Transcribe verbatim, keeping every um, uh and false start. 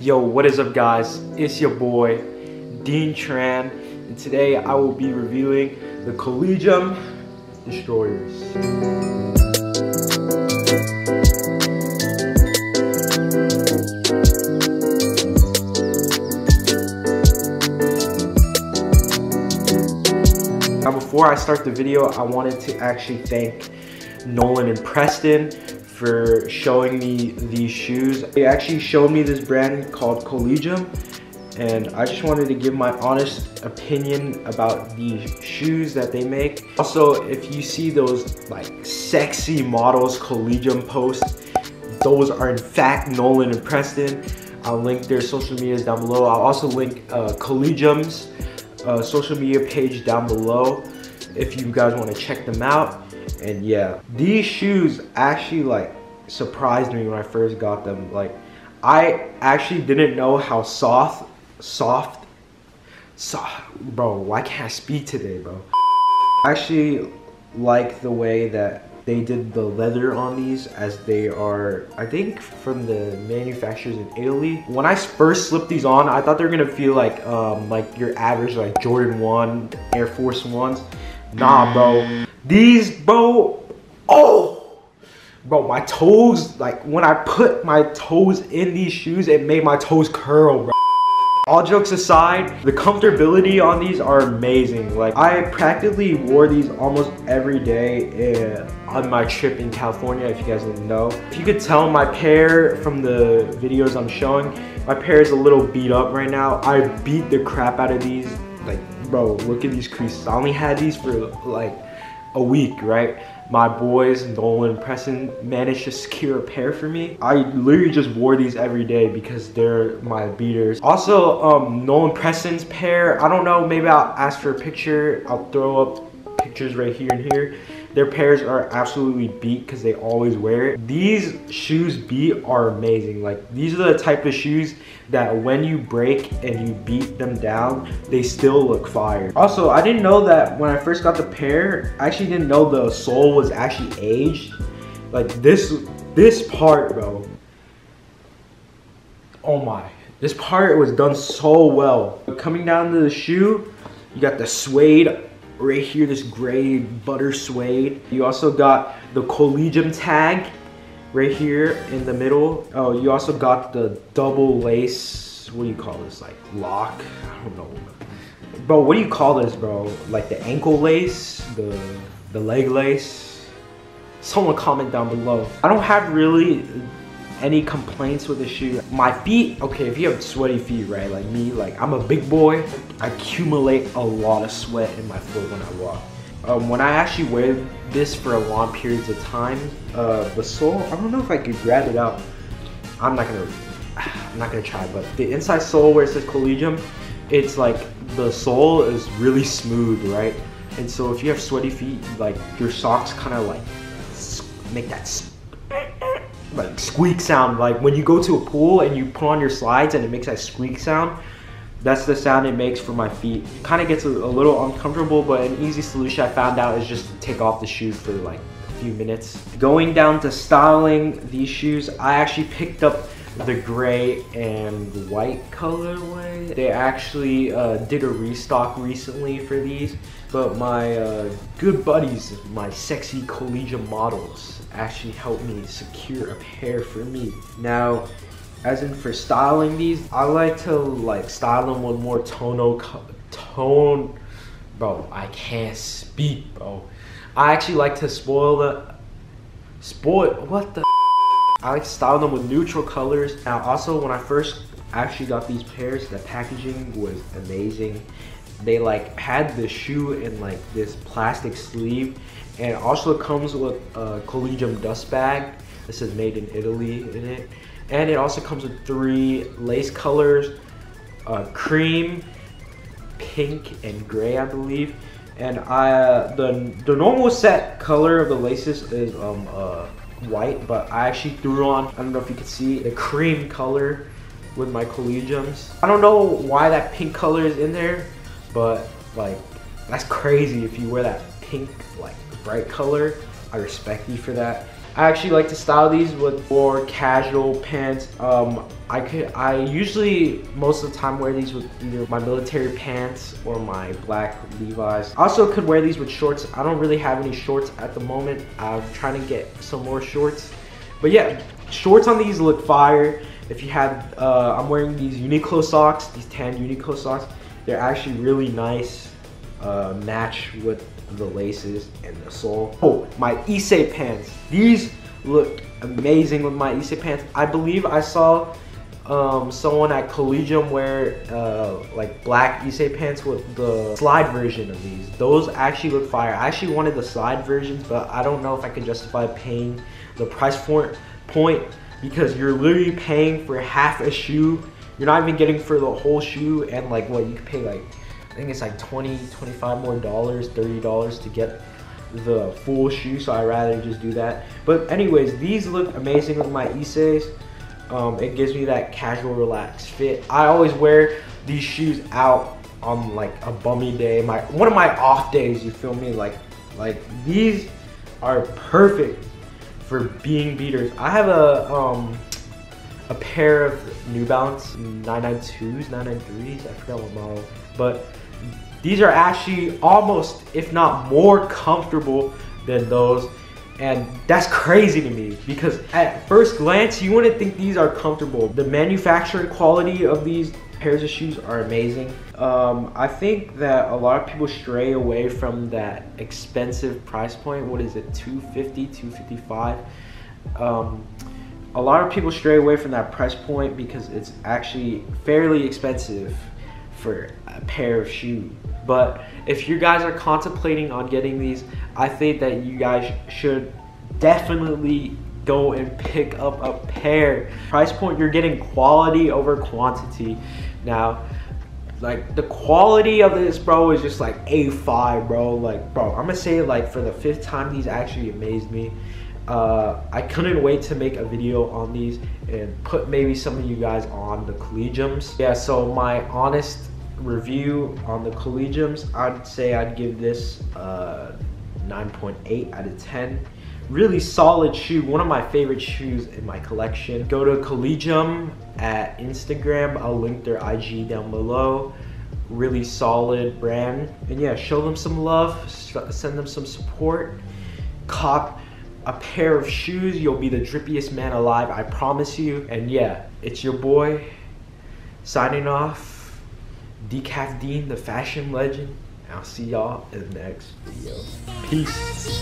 Yo, what is up guys? It's your boy, Dean Tran, and today I will be reviewing the Collegium Destroyers. Now before I start the video, I wanted to actually thank Nolan and Preston for showing me these shoes. They actually showed me this brand called Collegium, and I just wanted to give my honest opinion about these shoes that they make. Also, if you see those like sexy models Collegium posts, those are in fact Nolan and Preston. I'll link their social medias down below. I'll also link uh, Collegium's uh, social media page down below if you guys want to check them out. And yeah, these shoes actually like surprised me when I first got them. Like, I actually didn't know how soft, soft, soft, bro, why can't I speak today, bro? I actually like the way that they did the leather on these, as they are, I think, from the manufacturers in Italy. When I first slipped these on, I thought they were gonna feel like, um, like your average like Jordan one, Air Force ones. Nah, bro. These, bro, oh, bro, my toes, like, when I put my toes in these shoes, it made my toes curl, bro. All jokes aside, the comfortability on these are amazing. Like, I practically wore these almost every day in, on my trip in California, if you guys didn't know. If you could tell my pair from the videos I'm showing, my pair is a little beat up right now. I beat the crap out of these. Like, bro, look at these creases. I only had these for, like, a week, right? My boys, Nolan and Preston, managed to secure a pair for me. I literally just wore these every day because they're my beaters. Also, um, Nolan Preston's pair, I don't know, maybe I'll ask for a picture. I'll throw up pictures right here and here. Their pairs are absolutely beat because they always wear it. These shoes beat are amazing. Like, these are the type of shoes that when you break and you beat them down, they still look fire. Also, I didn't know that when I first got the pair, I actually didn't know the sole was actually aged. Like, this, this part, bro. Oh my. This part was done so well. Coming down to the shoe, you got the suede right here, this gray butter suede. You also got the Collegium tag right here in the middle. Oh, you also got the double lace, what do you call this, like lock? I don't know. Bro, what do you call this, bro? Like the ankle lace, the, the leg lace? Someone comment down below. I don't have really any complaints with the shoe. My feet, okay, if you have sweaty feet, right, like me, like I'm a big boy, I accumulate a lot of sweat in my foot when I walk. Um, when I actually wear this for long periods of time, uh, the sole, I don't know if I could grab it out. I'm not gonna, I'm not gonna try, but the inside sole where it says Collegium, it's like the sole is really smooth, right? And so if you have sweaty feet, like your socks kind of like make that like squeak sound, like when you go to a pool and you put on your slides and it makes that squeak sound. That's the sound it makes for my feet. Kind of gets a, a little uncomfortable, but an easy solution I found out is just to take off the shoe for like a few minutes. Going down to styling these shoes, I actually picked up the gray and white colorway. They actually uh, did a restock recently for these, but my uh, good buddies, my sexy Collegium models, actually helped me secure a pair for me. Now, as in for styling these, I like to like style them with more tonal tone. Bro, I can't speak, bro. I actually like to spoil the spoil what the. I like to style them with neutral colors. Now also, when I first actually got these pairs, the packaging was amazing. They like had the shoe in like this plastic sleeve, and also it comes with a Collegium dust bag. This is made in Italy in it. And it also comes with three lace colors, uh, cream, pink, and gray, I believe. And I, uh, the, the normal set color of the laces is um, uh, white, but I actually threw on, I don't know if you can see, the cream color with my Collegiums. I don't know why that pink color is in there, but like, that's crazy if you wear that pink, like bright color. I respect you for that. I actually like to style these with more casual pants. Um, I could, I usually most of the time wear these with either my military pants or my black Levi's. Also could wear these with shorts. I don't really have any shorts at the moment. I'm trying to get some more shorts. But yeah, shorts on these look fire. If you have, uh, I'm wearing these Uniqlo socks, these tan Uniqlo socks. They're actually really nice, uh, match with the laces and the sole. Oh, my Issei pants. These look amazing with my Issei pants. I believe I saw um, someone at Collegium wear uh, like black Issei pants with the slide version of these. Those actually look fire. I actually wanted the slide versions, but I don't know if I can justify paying the price for point because you're literally paying for half a shoe. You're not even getting for the whole shoe, and like what you could pay like, I think it's like twenty, twenty-five more dollars, thirty dollars to get the full shoe, so I'd rather just do that. But anyways, these look amazing with my Isseis. Um, it gives me that casual, relaxed fit. I always wear these shoes out on like a bummy day, my one of my off days, you feel me? Like, like these are perfect for being beaters. I have a, um, a pair of New Balance nine ninety-twos, nine ninety-threes, I forgot what model, but these are actually almost, if not more comfortable than those, and that's crazy to me because at first glance you wouldn't think these are comfortable. The manufacturing quality of these pairs of shoes are amazing. Um, I think that a lot of people stray away from that expensive price point. What is it, two fifty, two fifty-five? Um, a lot of people stray away from that price point because it's actually fairly expensive for a pair of shoes. But if you guys are contemplating on getting these, I think that you guys should definitely go and pick up a pair. Price point, you're getting quality over quantity. Now, like the quality of this, bro, is just like A five, bro. Like, bro, I'm gonna say like for the fifth time, these actually amazed me. Uh, I couldn't wait to make a video on these and put maybe some of you guys on the Collegiums. Yeah, so my honest review on the Collegiums, I'd say I'd give this uh, nine point eight out of ten. Really solid shoe, one of my favorite shoes in my collection. Go to Collegium at Instagram. I'll link their I G down below. Really solid brand. And yeah, show them some love, send them some support, cop a pair of shoes. You'll be the drippiest man alive, I promise you. And yeah, it's your boy signing off, Decaf Dean, the fashion legend, and I'll see y'all in the next video. Peace.